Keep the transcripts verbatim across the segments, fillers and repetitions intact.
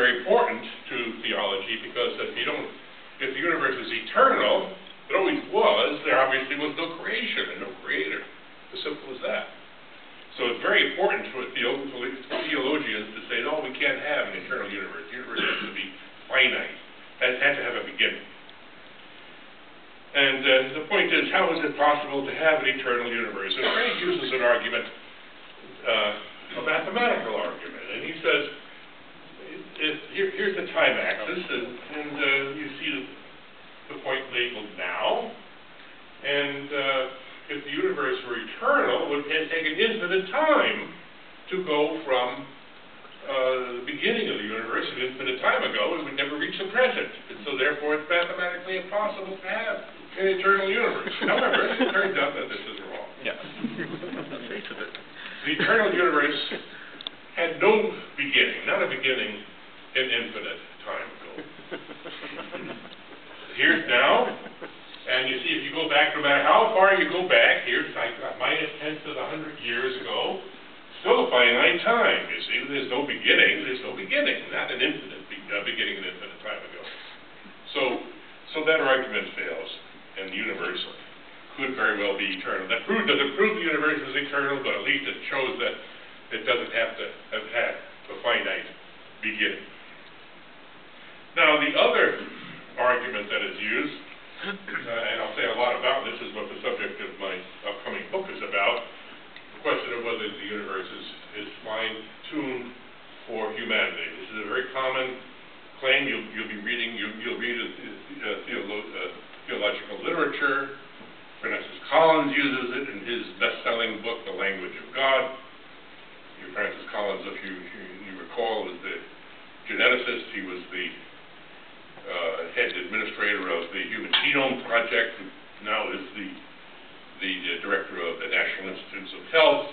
very important to theology, because if you don't, if the universe is eternal, it always was, there obviously was no creation and no creator. As simple as that. So it's very important for theologians to say, no, we can't have an eternal universe. The universe has to be finite. It had to have a beginning. And uh, the point is, how is it possible to have an eternal universe? And Frank uses an argument, uh, a mathematical argument, and he says, it, here, here's the time axis, and, and uh, you see the, the point labeled now, and uh, if the universe were eternal, it would take an infinite time to go from uh, the beginning of the universe an infinite time ago. It would never reach the present, and so therefore it's mathematically impossible to have an eternal universe. However, it turns out that this is wrong. Yeah. The eternal universe had no beginning, not a beginning an infinite time ago. Here's now, and you see if you go back, no matter how far you go back, here's like minus tenths of a hundred years ago, still a finite time. You see, there's no beginning, there's no beginning, not an infinite be uh, beginning an infinite time ago. So, so that argument fails, and the universe could very well be eternal. That proved, doesn't prove the universe is eternal, but at least it shows that it doesn't have to have had a finite beginning. Now, the other argument that is used, uh, and I'll say a lot about this, is what the subject of my upcoming book is about, the question of whether the universe is, is fine-tuned for humanity. This is a very common claim. You'll, you'll be reading, you'll, you'll read a, a theolo a theological literature. Francis Collins uses it in his best-selling book, The Language of God. Francis Collins, if you, you, you recall, was the geneticist. He was the uh, head administrator of the Human Genome Project, who now is the, the uh, director of the National Institutes of Health.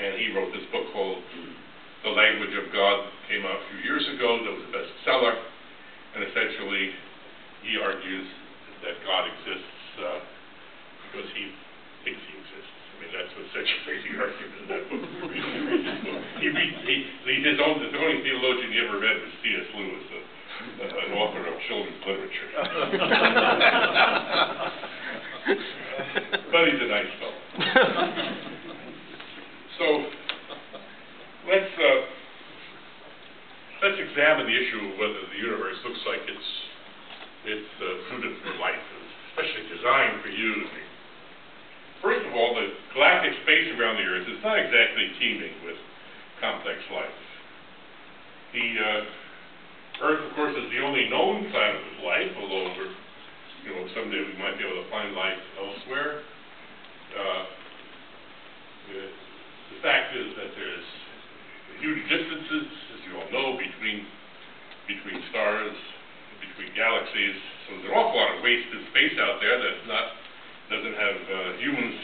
And he wrote this book called The Language of God, came out a few years ago, that was a bestseller. And essentially, he argues that God exists uh, because he thinks he exists. I mean, that's what such a crazy argument is. He reads he, he, his own, the only theologian he ever read was C S Lewis, a, a, an author of children's literature. But he's a nice fellow. So let's uh, let's examine the issue of whether the universe looks like it's it's uh, suited for life, especially designed for you. First of all, the galactic space around the Earth is not exactly teeming with complex life. The uh, Earth, of course, is the only known planet with life, although we're, you know, someday we might be able to find life elsewhere. Uh, the, the fact is that there's huge distances, as you all know, between between stars, between galaxies. So there's an awful lot of wasted space out there that's not. Doesn't have uh, humans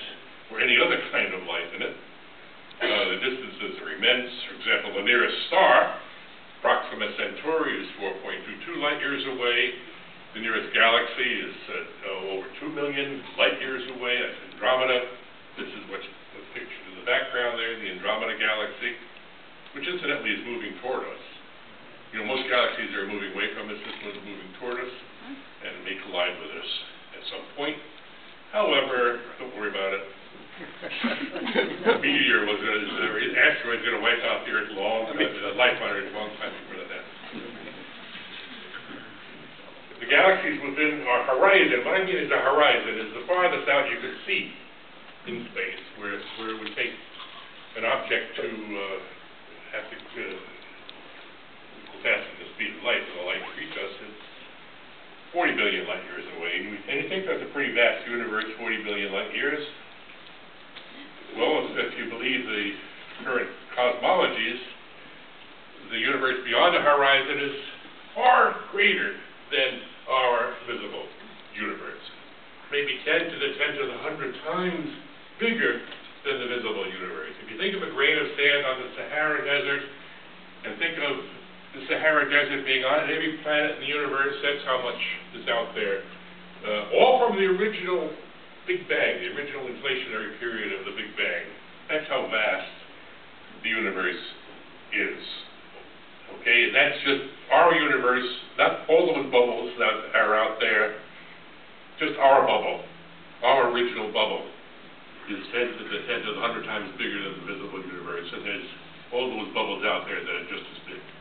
or any other kind of life in it. Uh, the distances are immense. For example, the nearest star, Proxima Centauri, is four point two two light years away. The nearest galaxy is uh, over two million light years away. That's Andromeda. This is what's pictured in the background there, the Andromeda galaxy, which incidentally is moving toward us. You know, most galaxies are moving away from us. This one's moving toward us, and may collide with us at some point. However, don't worry about it. A meteor was going to, an asteroid was going to wipe out the Earth long, uh, life on Earth long time before that. The galaxies within our horizon, what I mean is a horizon, is the farthest out you could see in space, where, where it would take an object to uh, have to uh, go faster than the speed of light, so the light would reach us. It's forty billion light years away, and you think that's a pretty vast universe, forty billion light years? Well, if you believe the current cosmologies, the universe beyond the horizon is far greater than our visible universe. Maybe ten to the ten to the hundred times bigger than the visible universe. If you think of a grain of sand on the Sahara Desert, and think of the Sahara Desert being on it, every planet in the universe, that's how much is out there. Uh, all from the original Big Bang, the original inflationary period of the Big Bang. That's how vast the universe is. Okay, and that's just our universe, not all the bubbles that are out there, just our bubble, our original bubble, is ten to the ten to the hundred times bigger than the visible universe, and there's all those bubbles out there that are just as big.